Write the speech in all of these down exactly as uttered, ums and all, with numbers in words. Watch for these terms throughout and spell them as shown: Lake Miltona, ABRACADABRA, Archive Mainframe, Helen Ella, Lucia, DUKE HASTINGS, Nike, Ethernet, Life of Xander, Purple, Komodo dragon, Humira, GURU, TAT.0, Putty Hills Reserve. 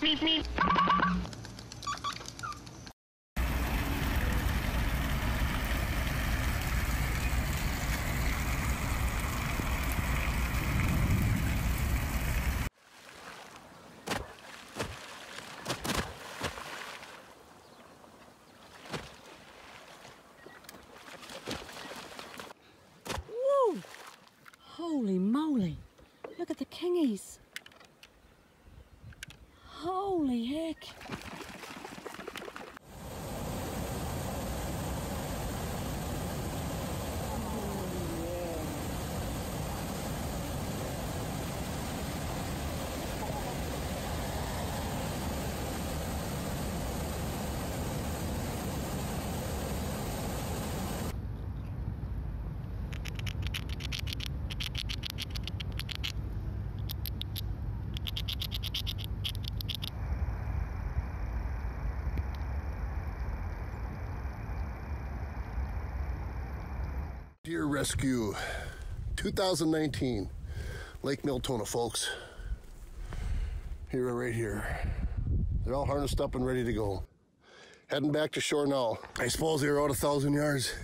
Meep, meep. Woo! Holy moly, look at the kingies. Holy heck! Deer Rescue two thousand nineteen, Lake Miltona, folks. Here, right here. They're all harnessed up and ready to go. Heading back to shore now. I suppose they were out a thousand yards.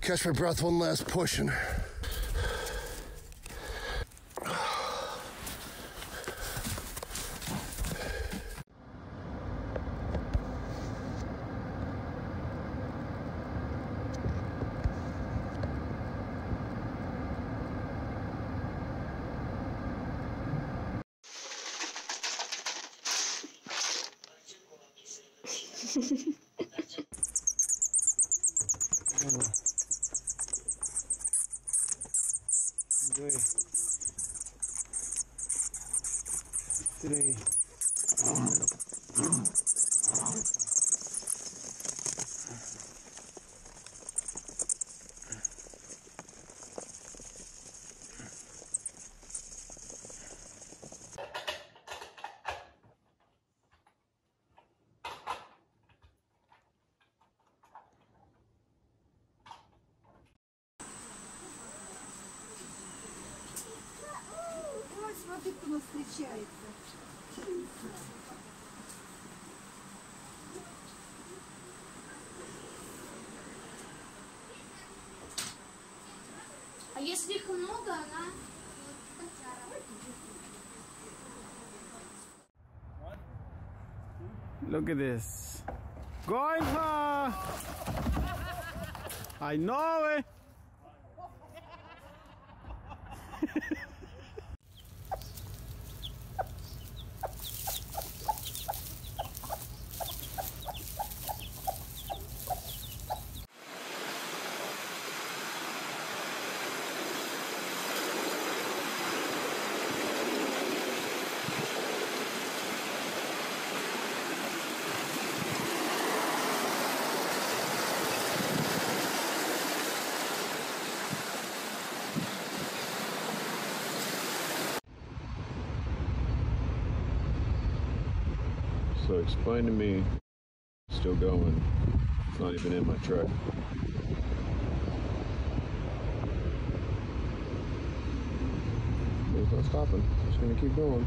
Catch my breath, one last push. And today. Смотри, кто нас встречается. А если их много, она... Look at this. Going hard. I know it. So explain to me, still going, it's not even in my truck. It's not stopping, it's gonna keep going.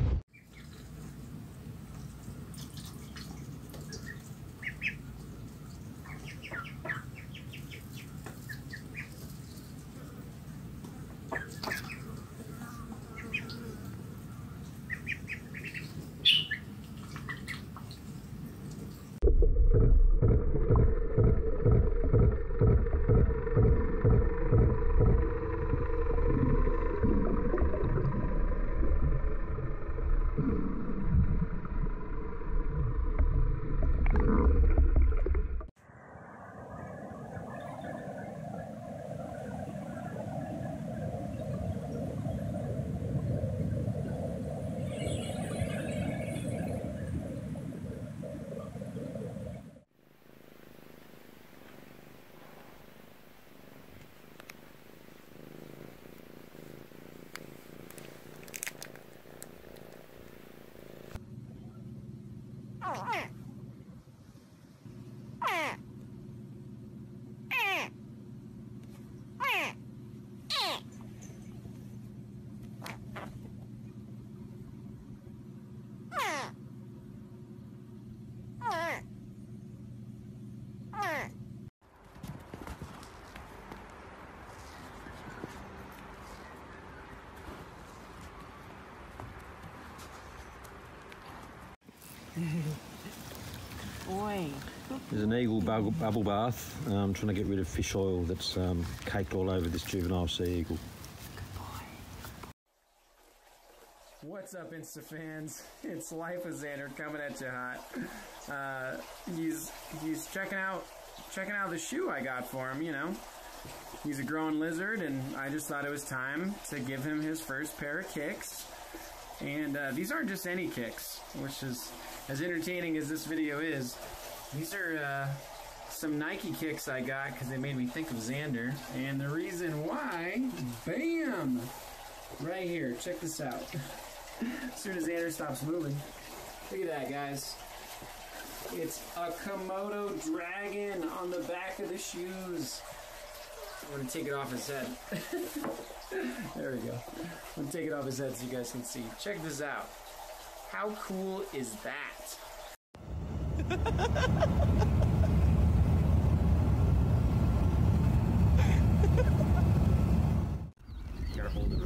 Boy. There's an eagle bubble, bubble bath. I'm um, trying to get rid of fish oil that's um, caked all over this juvenile sea eagle. What's up, Insta fans? It's Life of Xander coming at you hot. Uh, he's he's checking out checking out the shoe I got for him. You know, he's a growing lizard, and I just thought it was time to give him his first pair of kicks. And uh, these aren't just any kicks, which is as entertaining as this video is. These are uh, some Nike kicks I got because they made me think of Xander. And the reason why, bam, right here. Check this out. As soon as Xander stops moving, look at that, guys. It's a Komodo dragon on the back of the shoes. I'm going to take it off his head. There we go. I'm going to take it off his head so you guys can see. Check this out. How cool is that? You gotta hold it right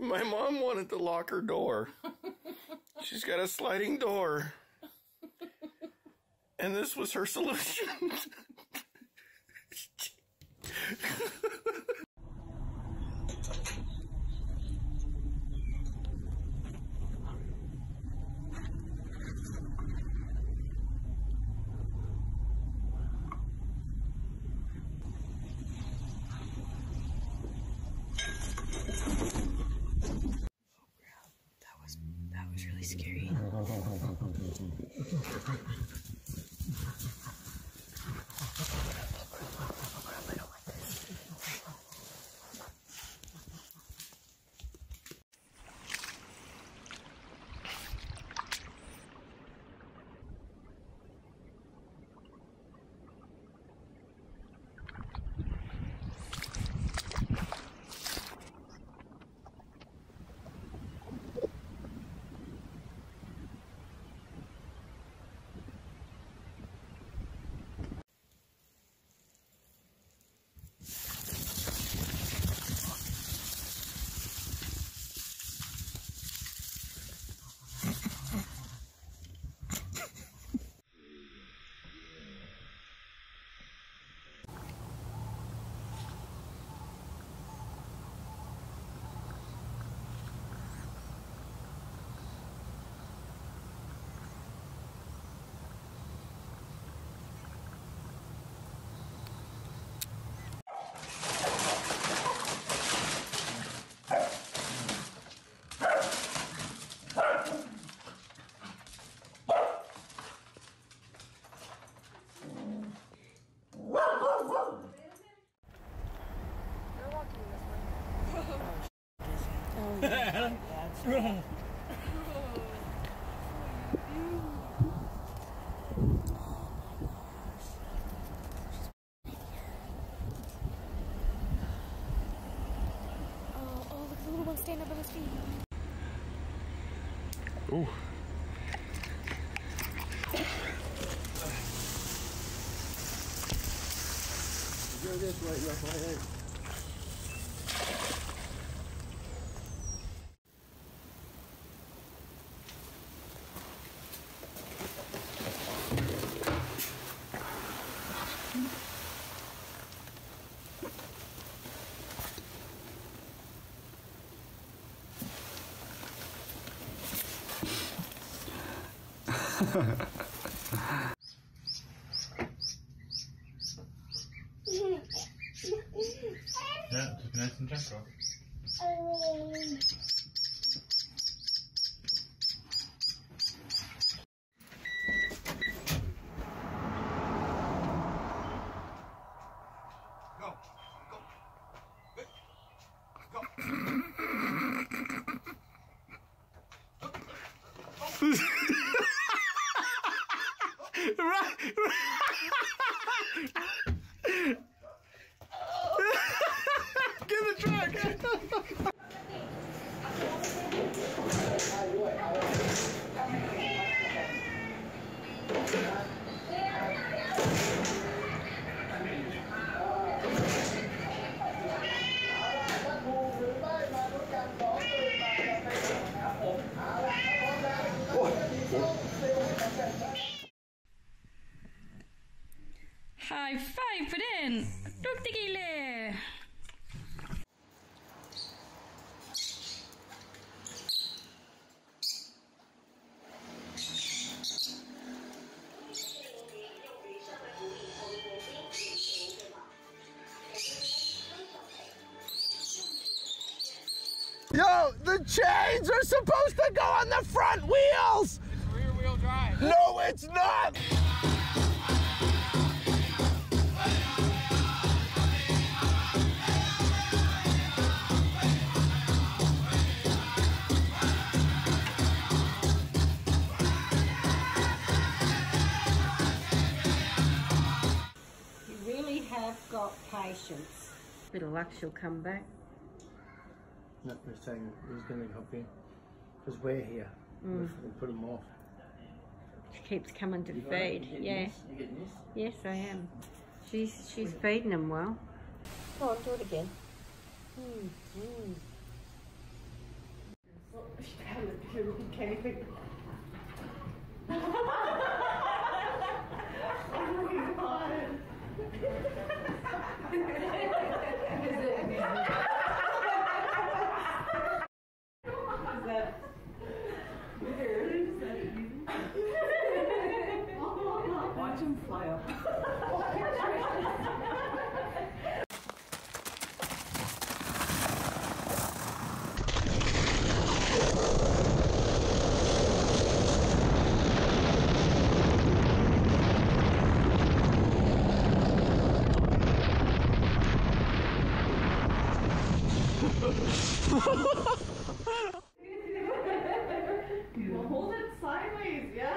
My mom wanted to lock her door. She's got a sliding door. And this was her solution. Scary. Stand up on his feet. Ooh. Go this way, left my head. Yeah, just nice and gentle. Um. Go, go, go, Right, right. Get the truck. High five for den! Duk dikile! Yo, the chains are supposed to go on the front wheels! It's rear wheel drive. No, it's not! Have got patience. Bit of luck, she'll come back. No, we're saying who's going to help you because we're here. Mm. We'll put them off. She keeps coming to you feed. Got, you yeah. This? You getting this? Yes, I am. She's she's yeah. feeding them well. Go on, do it again. Mm, mm. Watch him fly up. Well, hold it sideways, yeah.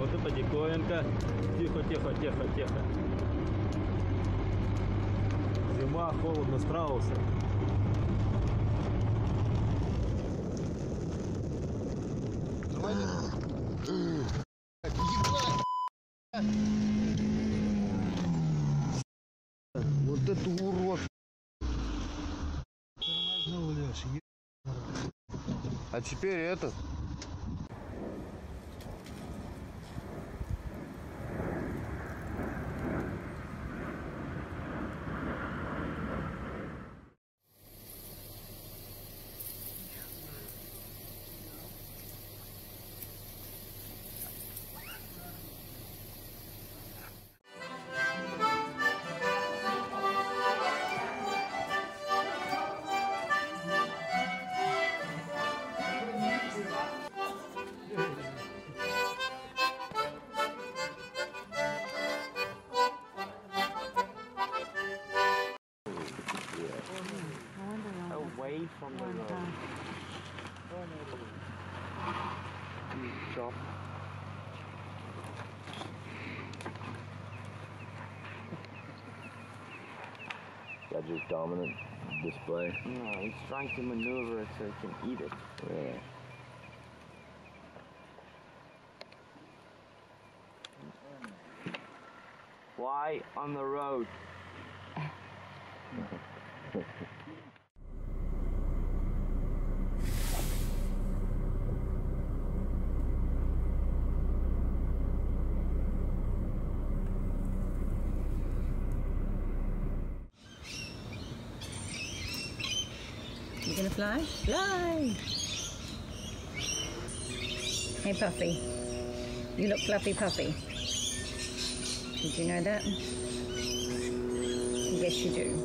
Вот это диковинка. Тихо, тихо, тихо, тихо. Зима, холодно, страусы. Вот это урод. А теперь это. Away from the road. Shop. That's just dominant display. No, he's trying to maneuver it so he can eat it. Yeah. Why on the road? You gonna fly? Fly! Hey Puffy, you look fluffy puffy. Did you know that? Yes you do.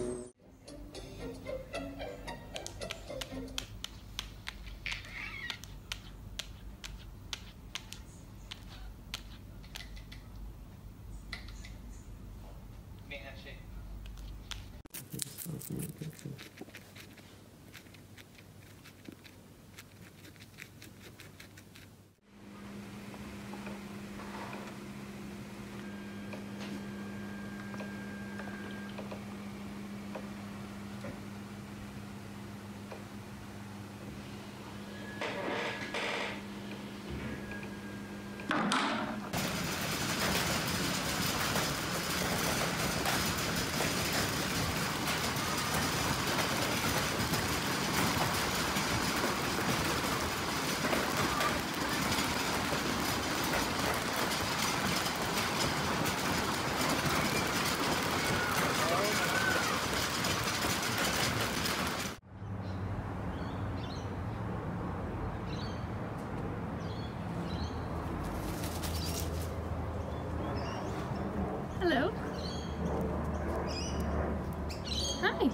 Hello. Hi.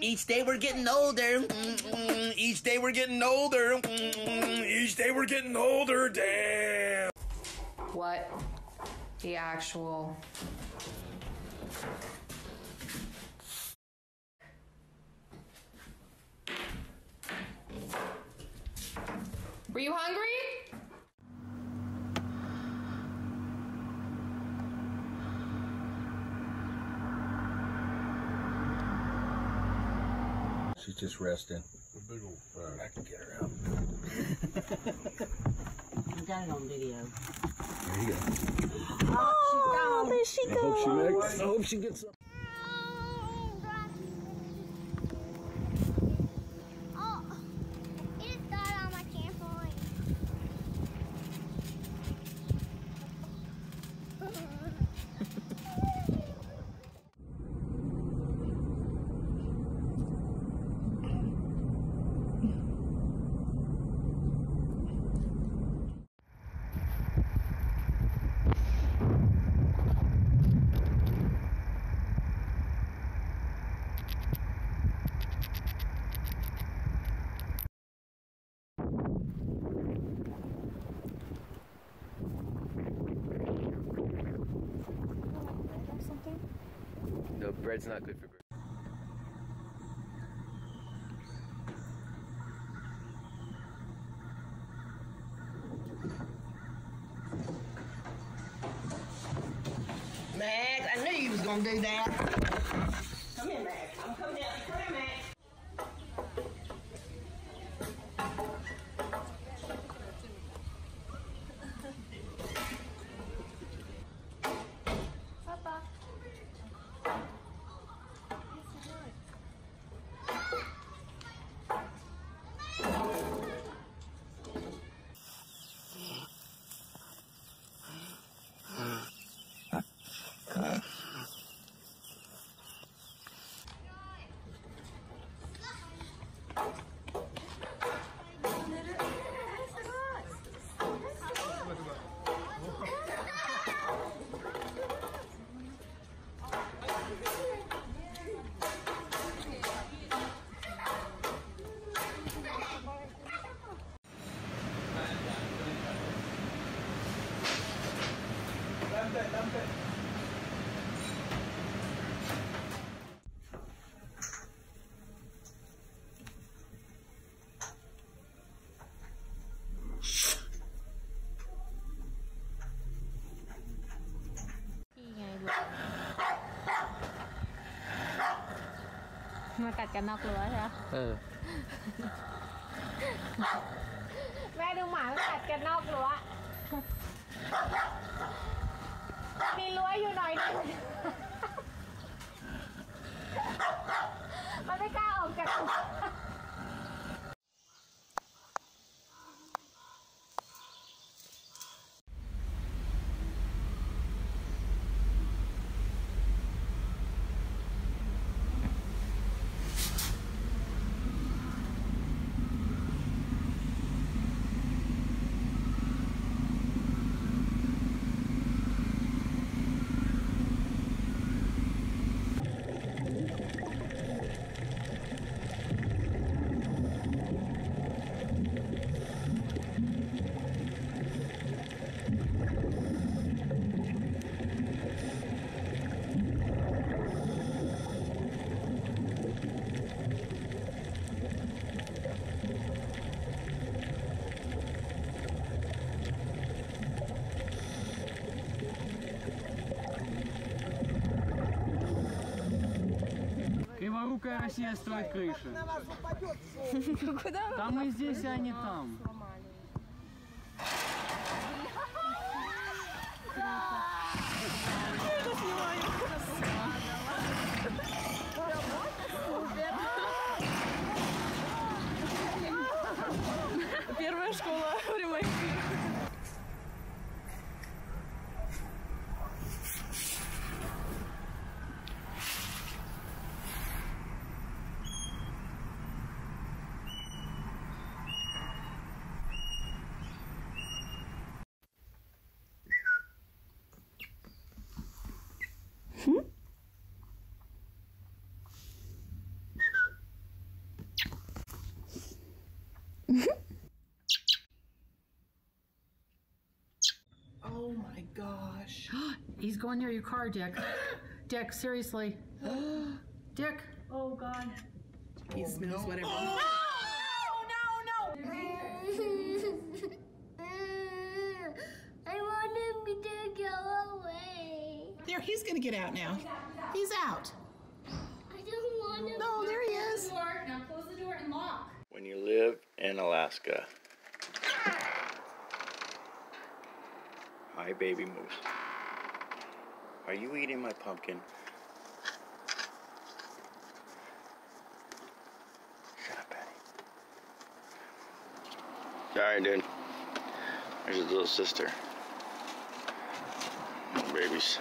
Each day we're getting older. Each day we're getting older. Each day we're getting older. Damn. What the actual... Were you hungry? She's just resting. Big old frog. I can get her out. I got it on video. There you go. Oh, there she goes. I hope she makes. I hope she gets up. No, bread's not good for bread. Max, I knew you was gonna do that. Come here, Max. I'm coming down. Come here, Max. มากัดกันนอกรั้วใช่ไหมเออแม่ดูหมากัดกันนอกรั้วมีรั้วอยู่หน่อยนึงมันไม่กล้าออกจากรั้วКриворукая Россия строит крыши. Там и здесь, а не там. Первая школа ремонта. Oh my gosh. He's going near your car, Dick. Dick, seriously. Dick. Oh God. He smells oh, whatever. Oh! No, no, no. I want him to go away. There, he's going to get out now. He's out. I don't want him. No, there he is. Now close the door and lock. When you live in Alaska. Hi, baby moose. Are you eating my pumpkin? Shut up, Patty. Sorry, dude. There's his little sister. No babies.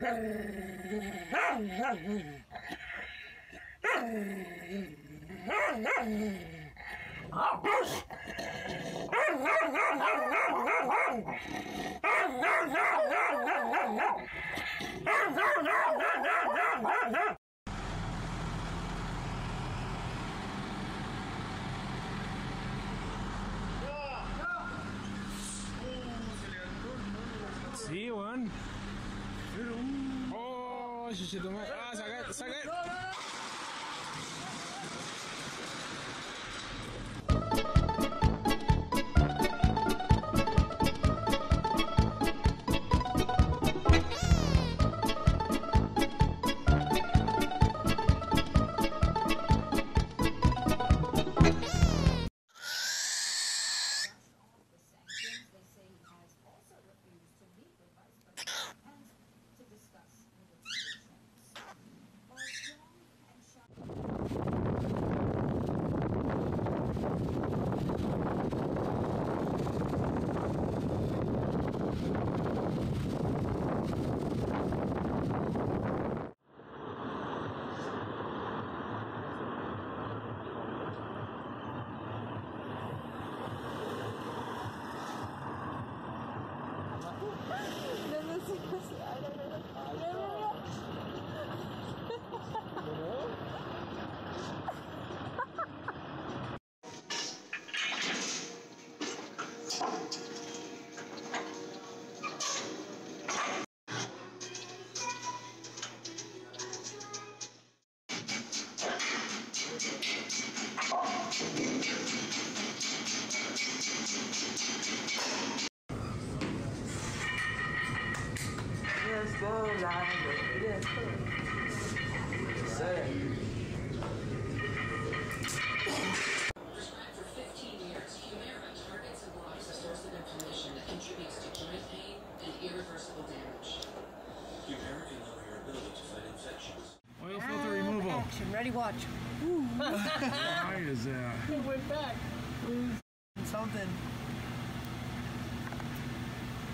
No, see one. Oh, je suis dommage. Ah, ça arrête, ça arrête. Let's go, Live. Yes, sir. For fifteen years, Humira targets and blocks a source of inflammation that contributes to joint pain and irreversible damage. Humira can lower your ability to fight infections. Oil filter removal. Action. Ready, watch. Ooh. Why is that? It went back. Something.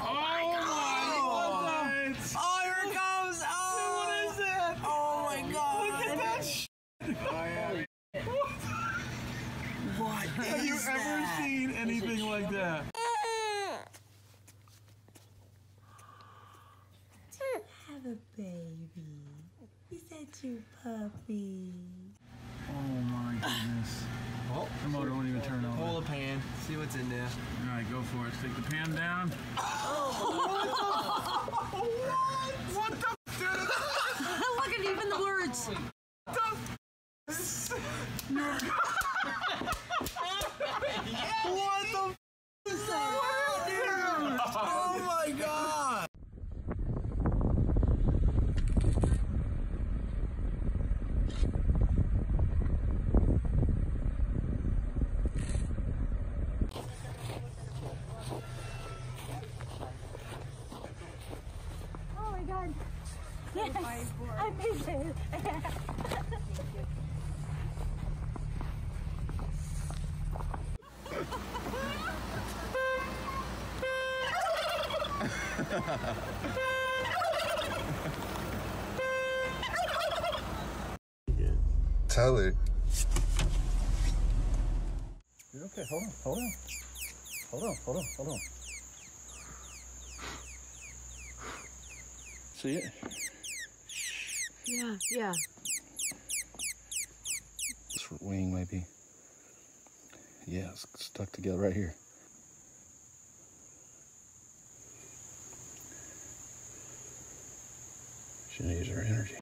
Oh, oh my God. Oh, here it comes! Oh, what is that? Oh my God! Look at that shit! Oh, yeah. What? Have you ever seen anything like that? Don't have a baby. Is that your puppy? Oh my goodness! Well, the motor won't even turn on. Pull the pan. See what's in there. All right, go for it. Stick the pan down. Oh! What? What the f***, dude? Look at even the words. What the f***? Yeah, what the f*** is that? Dude? Oh my God. Yes, I made it. Tell her. You're okay. Hold on. Hold on. Hold on. Hold on. Hold on. See it? Yeah, yeah. This wing might be. Yeah, it's stuck together right here. She needs her energy.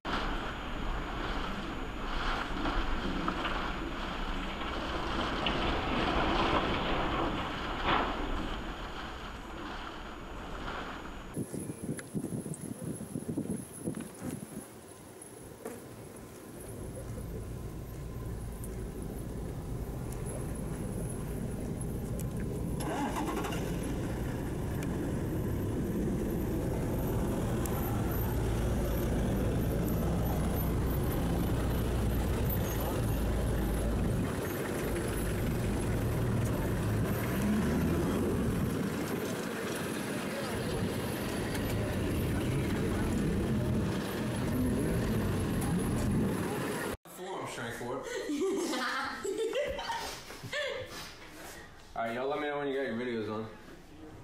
Alright, y'all let me know when you got your videos on.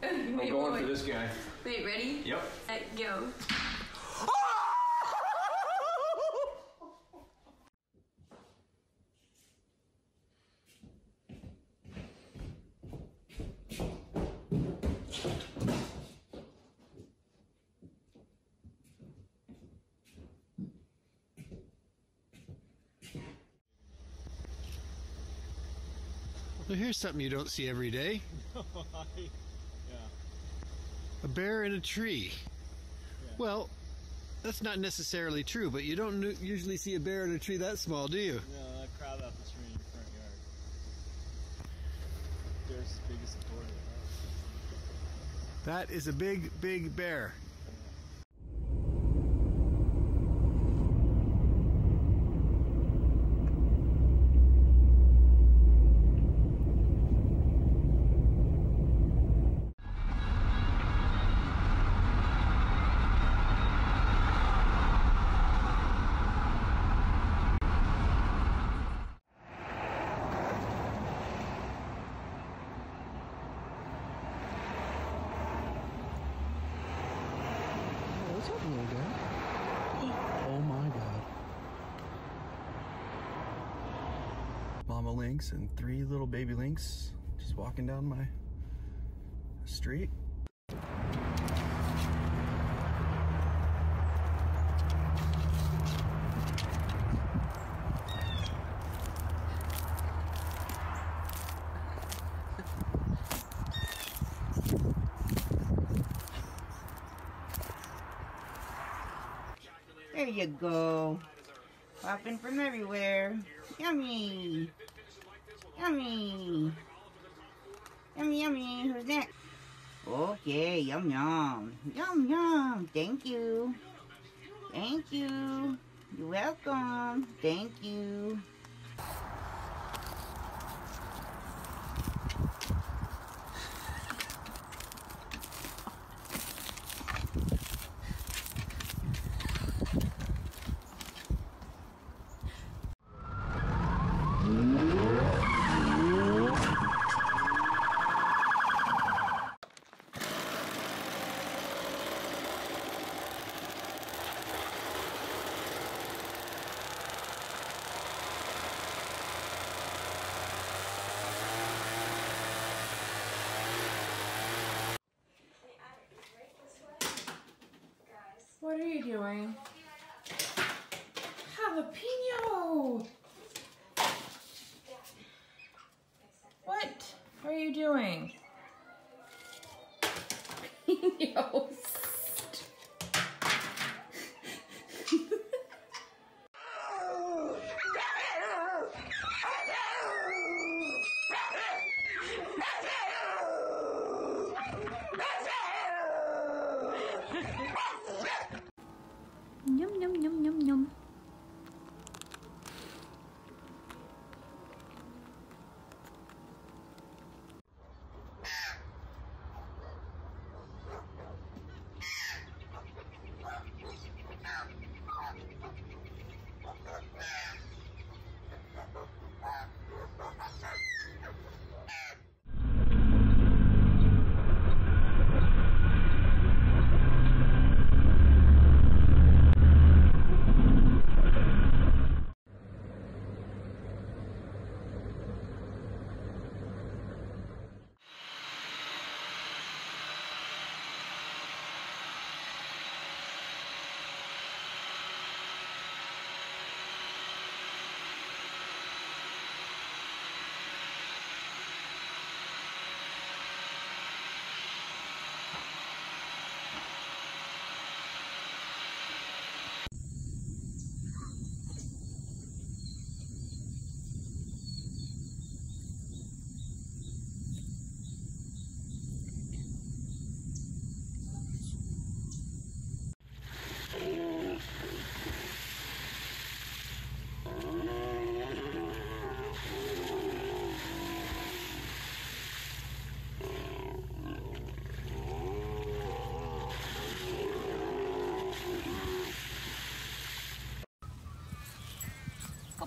Wait, I'm going wait. for this guy. Wait, ready? Yep. Let go. Well, here's something you don't see every day. Yeah. A bear in a tree. Yeah. Well, that's not necessarily true, but you don't usually see a bear in a tree that small, do you? No, that crowd out the tree in your front yard. Bear's the biggest supporter. That is a big, big bear. Mama lynx and three little baby lynx just walking down my street. There you go. Popping from everywhere. Yummy. Yummy. Yummy, yummy. Who's next? Okay, yum, yum. Yum, yum. Thank you. Thank you. You're welcome. Thank you. What are you doing? Jalapeno! What are you doing? Jalapenos.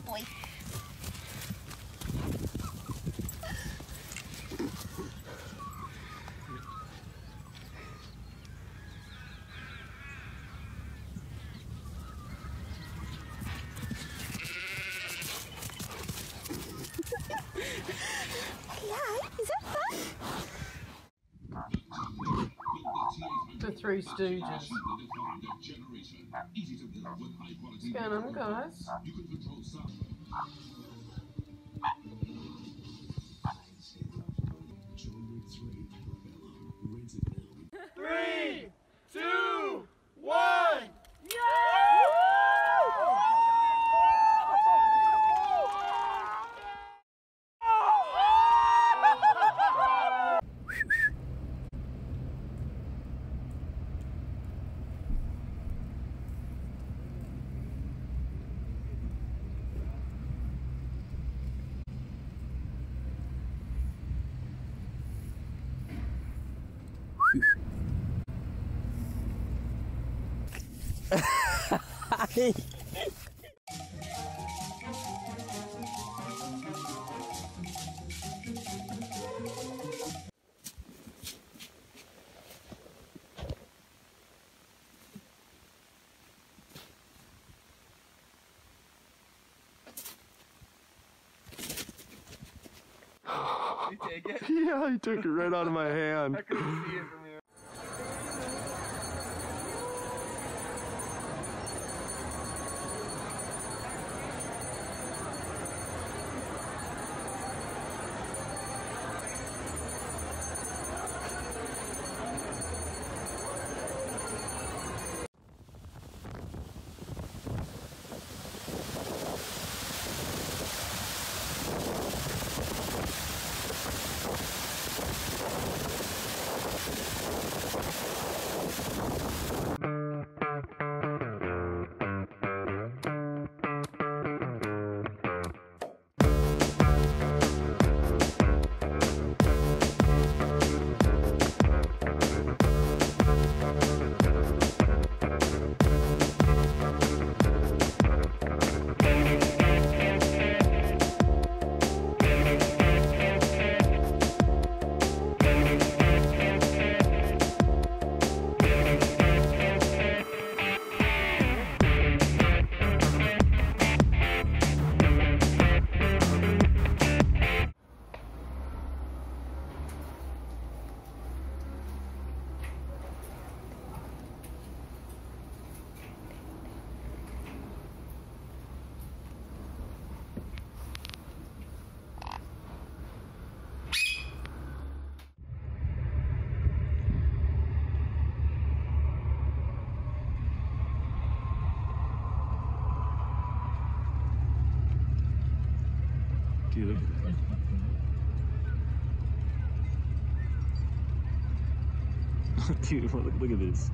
Boy. Yeah, is that fun? The Three Stooges. What's going on, guys? Three, two, one, yeah! Hey! You take it? Yeah, he took it right out of my hand. I couldn't see it from here. too. Look at this. Dude, look, look at this.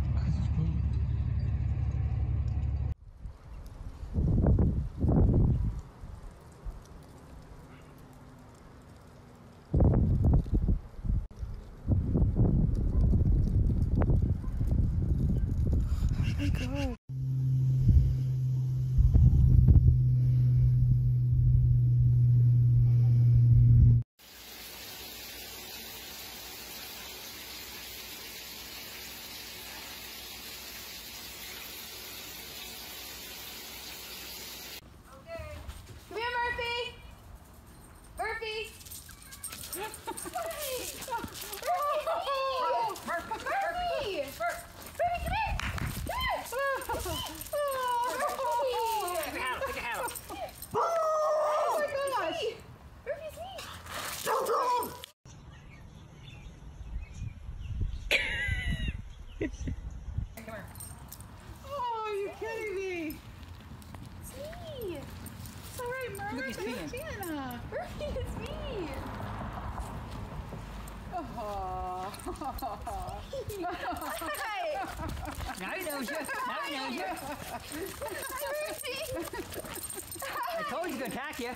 I told you to attack you.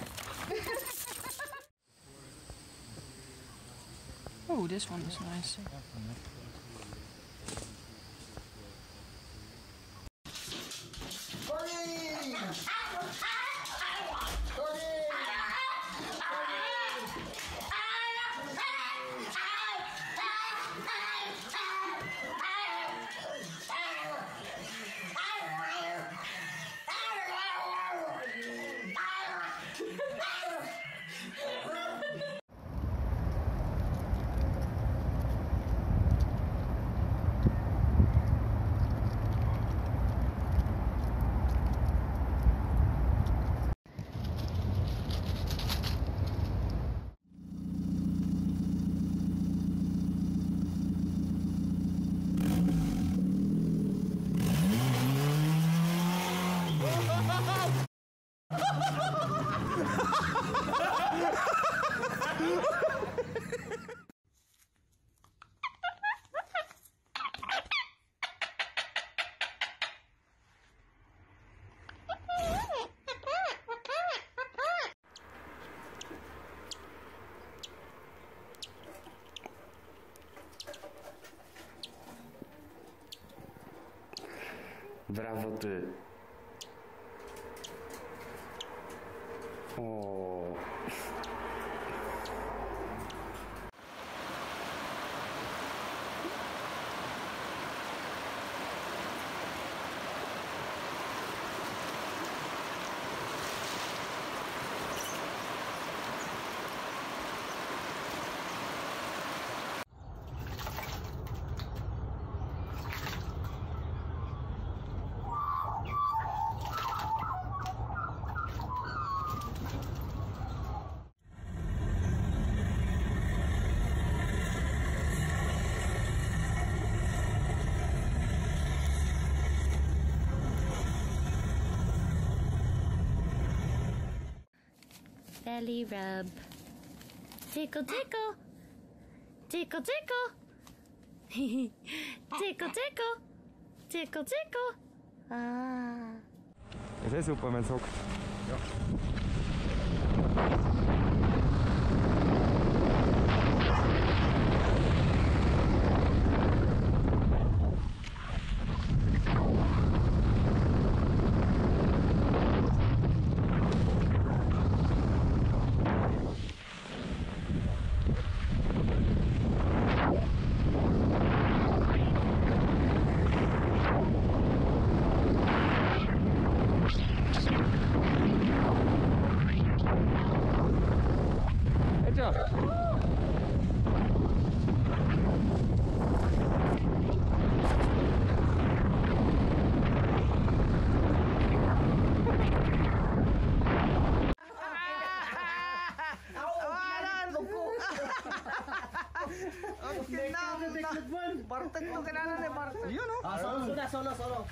Oh, this one is nice. Brawo ty. O. Belly rub. Tickle, tickle. Tickle, tickle. Tickle, tickle. Tickle, tickle. Ah. Es ist super, wenn es hockt. Ja. Solo, solo.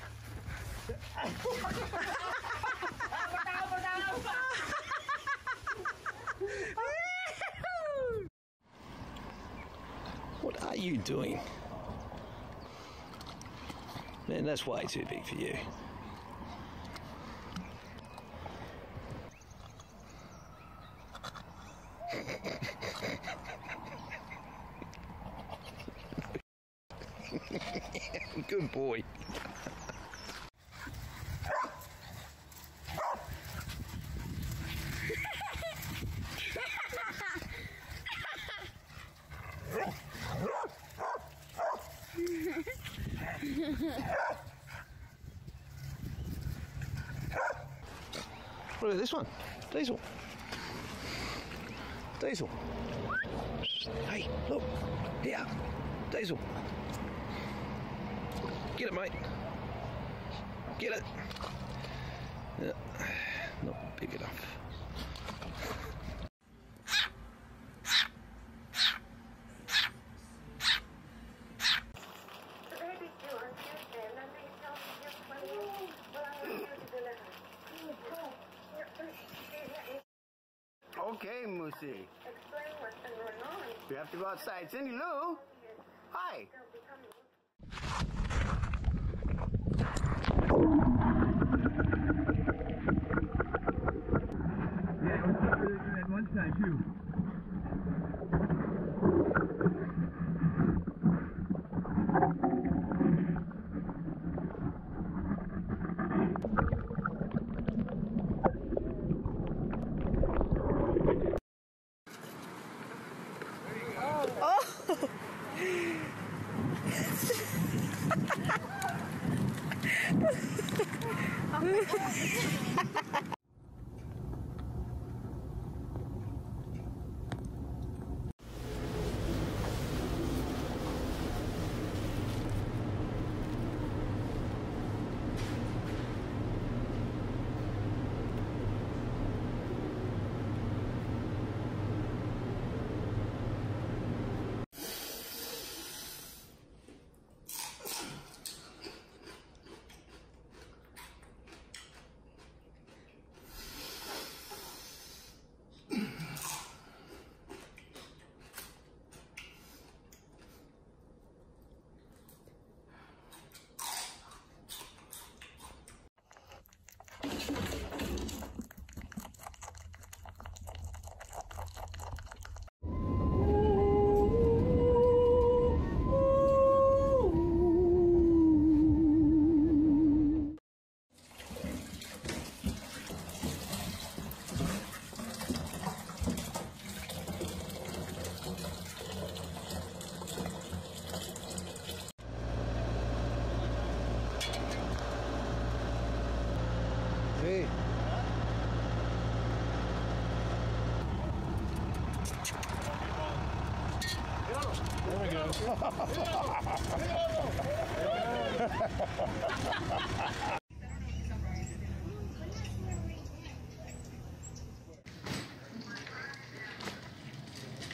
are you doing? Man, that's way too big for you. Good boy. What about this one? Diesel. Diesel. Hey, look. Here. Diesel. Get it, mate. Get it. Yeah. Not big enough. Okay, Moosey. Explain what's been going on. We have to go outside. Cindy Lou? Hi. Yeah, I was just doing it at lunchtime too.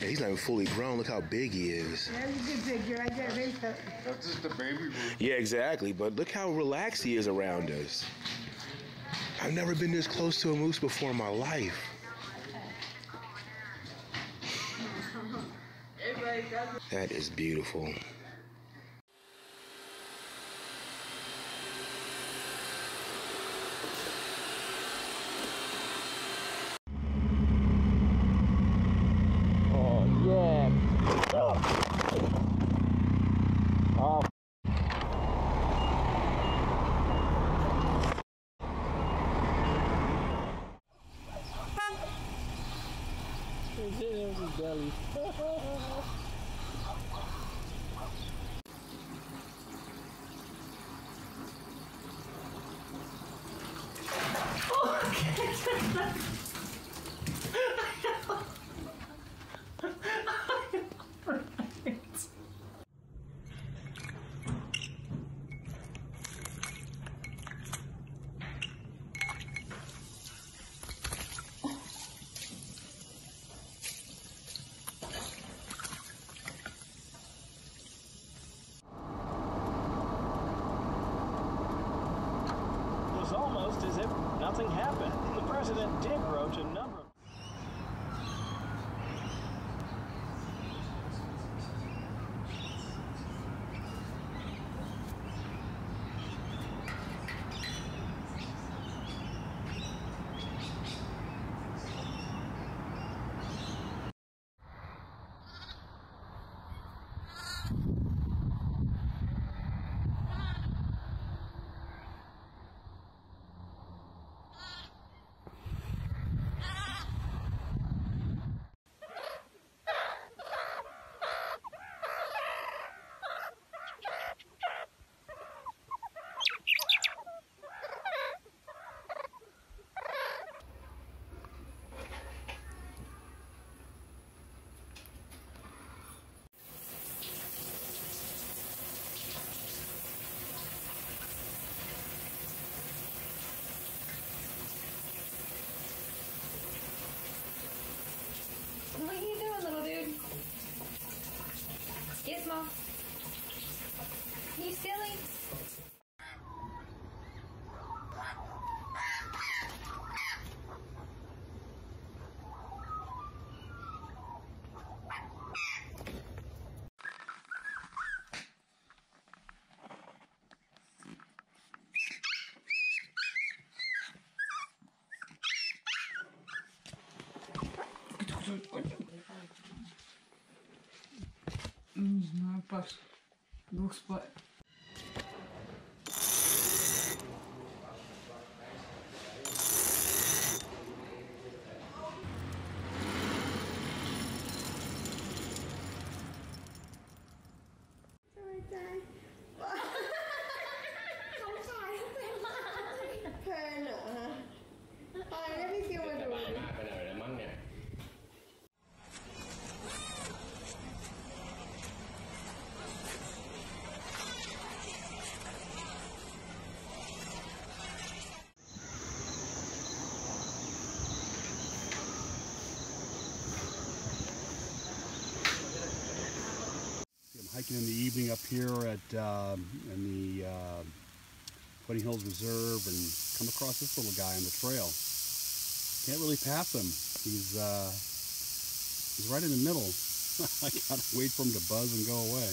Yeah, he's not even fully grown. Look how big he is. That's a good figure. I got raised up. That's just the baby boy. Yeah, exactly. But look how relaxed he is around us. I've never been this close to a moose before in my life. That is beautiful. Almost as if nothing happened. The president did Не знаю, Паш. Двух спать. Hiking in the evening up here at uh, in the uh, Putty Hills Reserve, and come across this little guy on the trail. Can't really pass him. He's uh, he's right in the middle. I gotta wait for him to buzz and go away.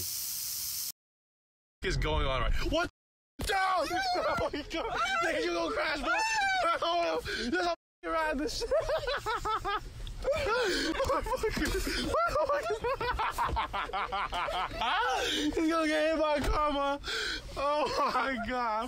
What is going on right? What? Down! Oh my God! They you go crash! Oh, there's a around this. He's gonna get hit by a car. Oh my God.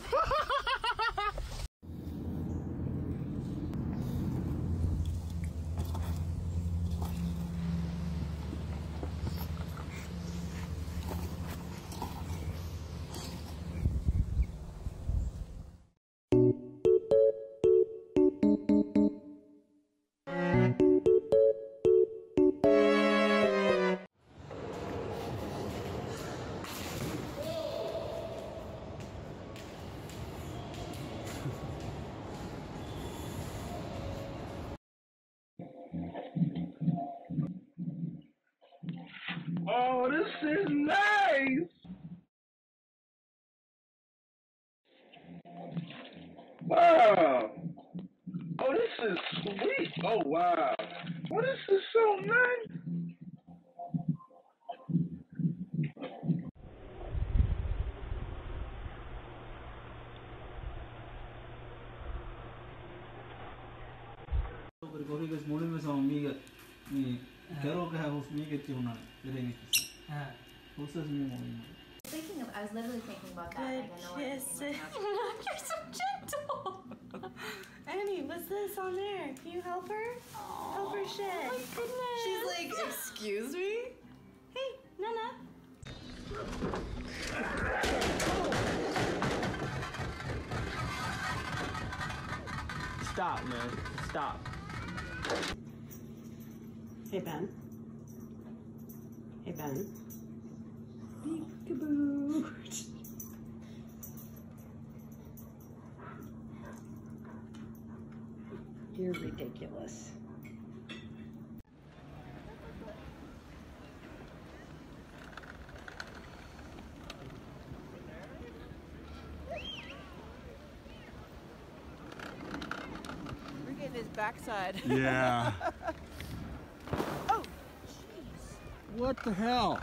Oh, this is nice! Wow! Oh, this is sweet! Oh, wow! Oh, this is so nice! This morning was on me. Thinking of, I was literally thinking about that. Good like, I know kisses. Like You're so gentle. Annie, what's this on there? Can you help her? Aww. Help her shit. Oh my goodness. She's like, excuse me? Hey, Nana. Stop, man. Stop. Hey, Ben. Hey, Ben. Peek-a-boo. You're ridiculous. We're getting his backside. Yeah. What the hell?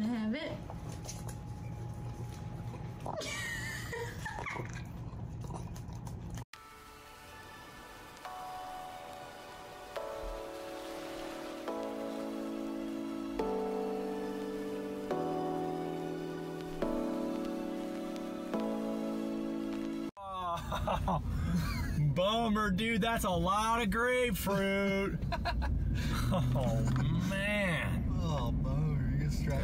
gonna have it. Oh, bummer, dude. That's a lot of grapefruit. Oh, man. Oh, bummer. You get strapped.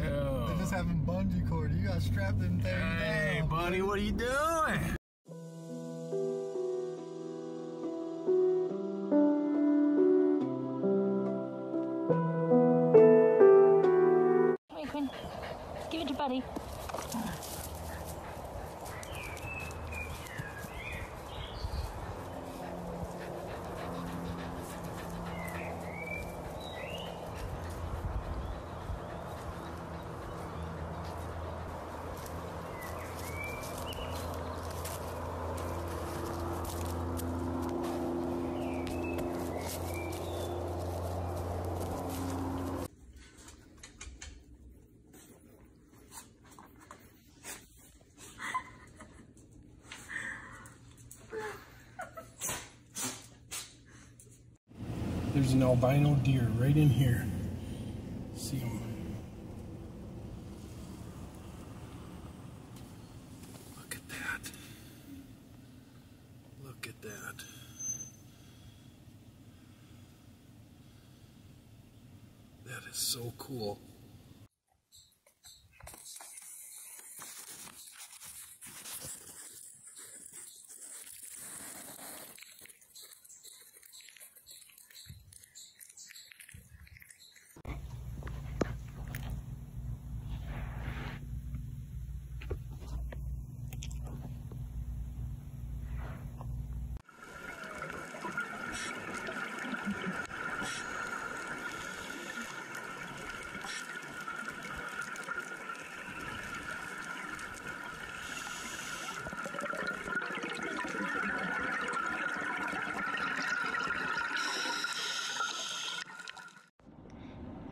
They're just having bungee cord. You got strapped in there. Hey, down, buddy, dude. What are you doing? Come here, Quinn. Give it to Buddy. There's an albino deer right in here. See him. Look at that. Look at that. That is so cool.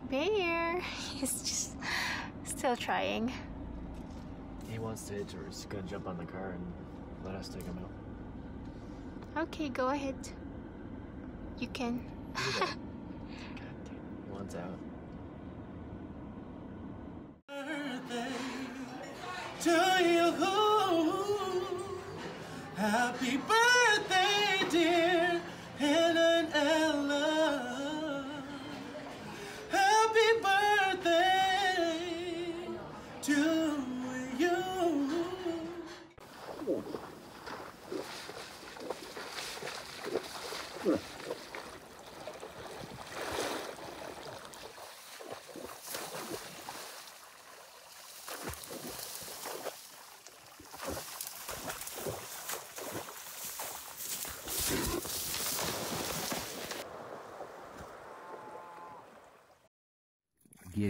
Bear, he's just still trying. He wants to hitch or he's gonna jump on the car and let us take him out. Okay, go ahead. You can. God damn, he wants out. Birthday to you. Happy birthday, dear Helen Ella. Happy birthday to you. Get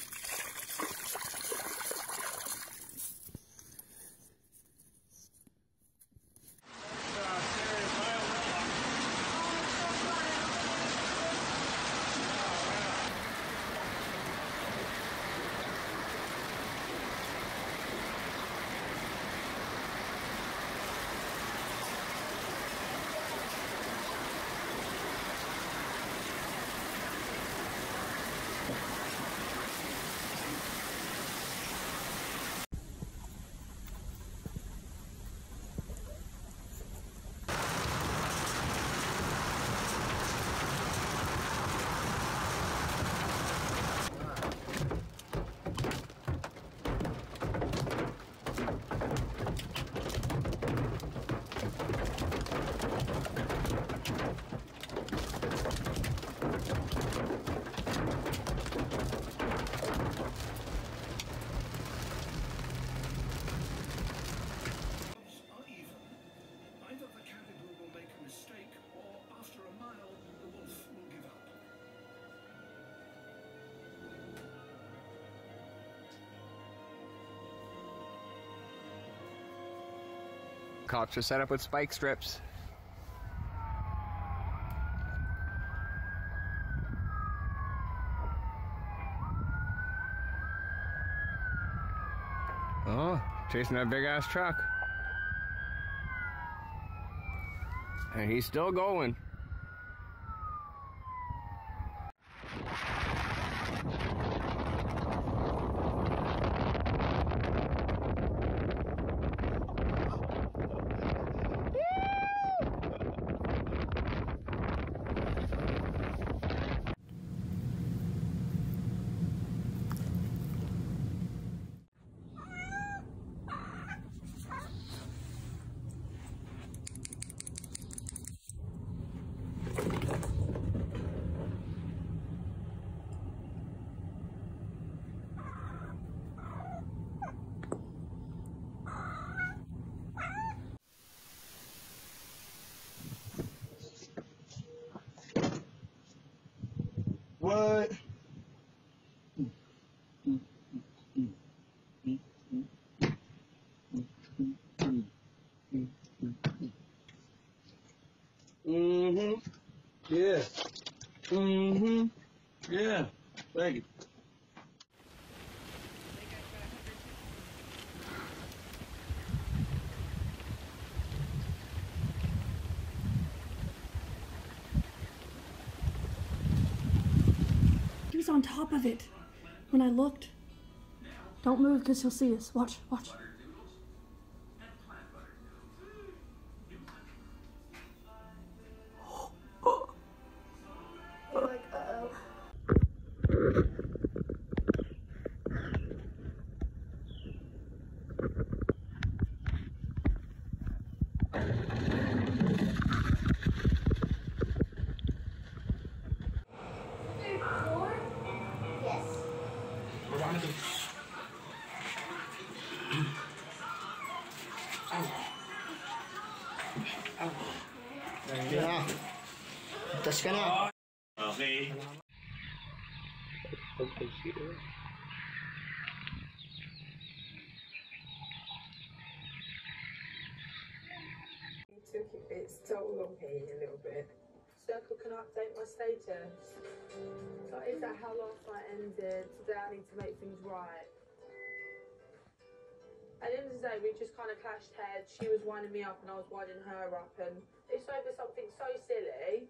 Cocks are set up with spike strips. chasing that big ass truck. And he's still going. What? Mm-hmm. Yeah. Mm-hmm. Yeah. Thank you. He's on top of it when I looked. Don't move because he'll see us. Watch, watch. Yeah. That's gonna. Okay. You took it, it's total on me a little bit. Circle can update my status. But is that how last night ended? Today I need to make things right. At the end of the day, we just kind of clashed heads. She was winding me up and I was winding her up, and it's over something so silly.